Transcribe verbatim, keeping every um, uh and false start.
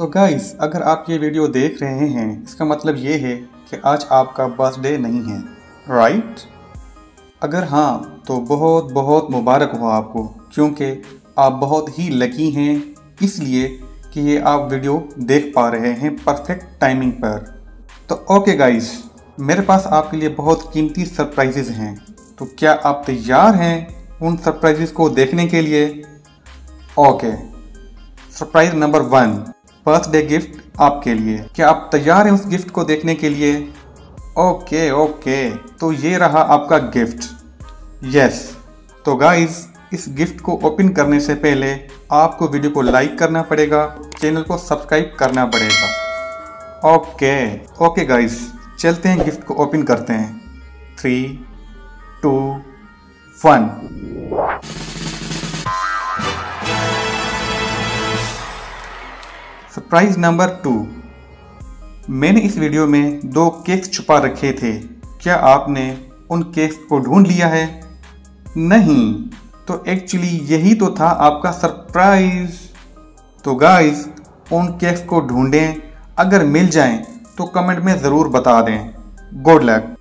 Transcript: तो गाइस अगर आप ये वीडियो देख रहे हैं इसका मतलब ये है कि आज आपका बर्थडे नहीं है, राइट? अगर हाँ तो बहुत बहुत मुबारक हो आपको, क्योंकि आप बहुत ही लकी हैं इसलिए कि ये आप वीडियो देख पा रहे हैं परफेक्ट टाइमिंग पर। तो ओके गाइस, मेरे पास आपके लिए बहुत कीमती सरप्राइजेज हैं, तो क्या आप तैयार हैं उन सरप्राइजेज को देखने के लिए? Okay, surprise number one, birthday gift आपके लिए। क्या आप तैयार हैं उस गिफ्ट को देखने के लिए? ओके ओके, तो ये रहा आपका गिफ्ट। यस, तो गाइस इस गिफ्ट को ओपन करने से पहले आपको वीडियो को लाइक करना पड़ेगा, चैनल को सब्सक्राइब करना पड़ेगा। ओके ओके गाइस, चलते हैं गिफ्ट को ओपन करते हैं। Three two one. Surprise number two, मैंने इस वीडियो में दो केक्स छुपा रखे थे, क्या आपने उन केक्स को ढूंढ लिया है? नहीं, तो एक्चुअली यही तो था आपका सरप्राइज। तो गाइस उन केक्स को ढूंढें, अगर मिल जाएं तो कमेंट में ज़रूर बता दें। Good luck.